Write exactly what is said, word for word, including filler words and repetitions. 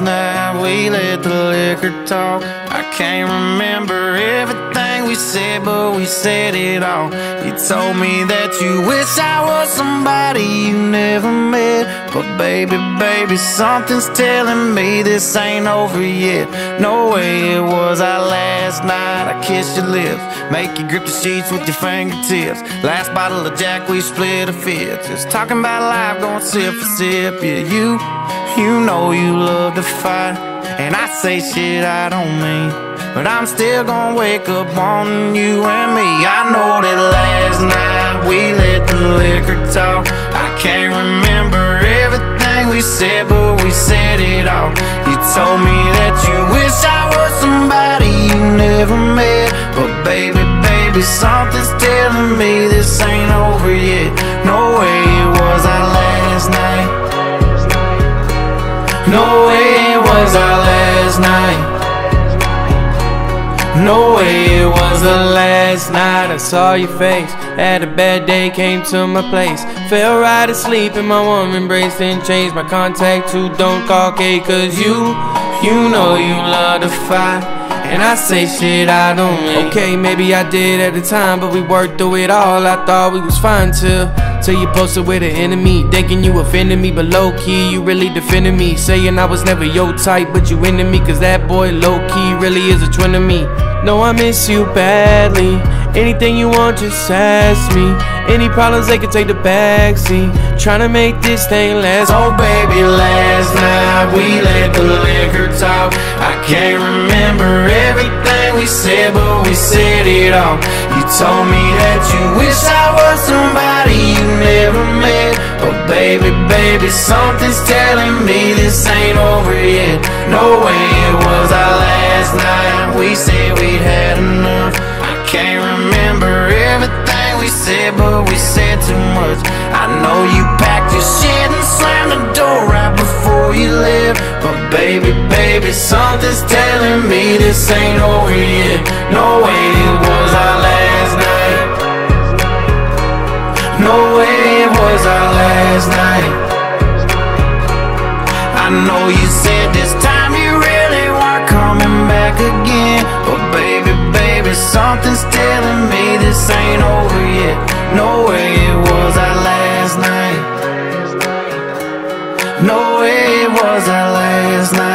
last night we let the liquor talk. I can't remember everything we said, but we said it all. You told me that you wish I was somebody you never met, but baby, baby, something's telling me this ain't over yet. No way it was our last night. I kissed your lips, make you grip the sheets with your fingertips. Last bottle of Jack, we split a fifth. Just talking about life, going sip for sip. Yeah, you, you know you love to fight, and I say shit I don't mean, but I'm still gonna wake up on you and me. I know that last night we let the liquor talk. I can't remember everything we said, but we said it all. You told me that you wish I was somebody you never met, but baby, baby, something's telling me this ain't over yet. No way it was our last night. No way it was our last night. No way it was the last night. I saw your face, had a bad day, came to my place, fell right asleep in my warm embrace, then changed my contact to don't call K. Cause you, you know you love to fight, and I say shit I don't mean. Okay, maybe I did at the time, but we worked through it all. I thought we was fine till Till you posted with an enemy, thinking you offended me, but low-key you really defended me, saying I was never your type, but you into me. Cause that boy low-key really is a twin to me. No, I miss you badly. Anything you want, just ask me. Any problems, they can take the backseat, trying to make this thing last. Oh baby, last night we let the liquor talk. I can't remember everything we said, but we said it all. You told me that you wish I was somebody you never met, but baby, baby, something's telling me this ain't over yet. No way it was our last night. We said we'd had enough. I can't remember everything we said, but we said too much. I know you packed your shit and slammed the door right before you left, but baby, baby, something's telling me this ain't over yet. No way it was our last night. No way it was our last night. I know you said this time you really weren't coming back again, but baby, baby, something's telling me this ain't over yet. No way it was our last night. No way it was our last night.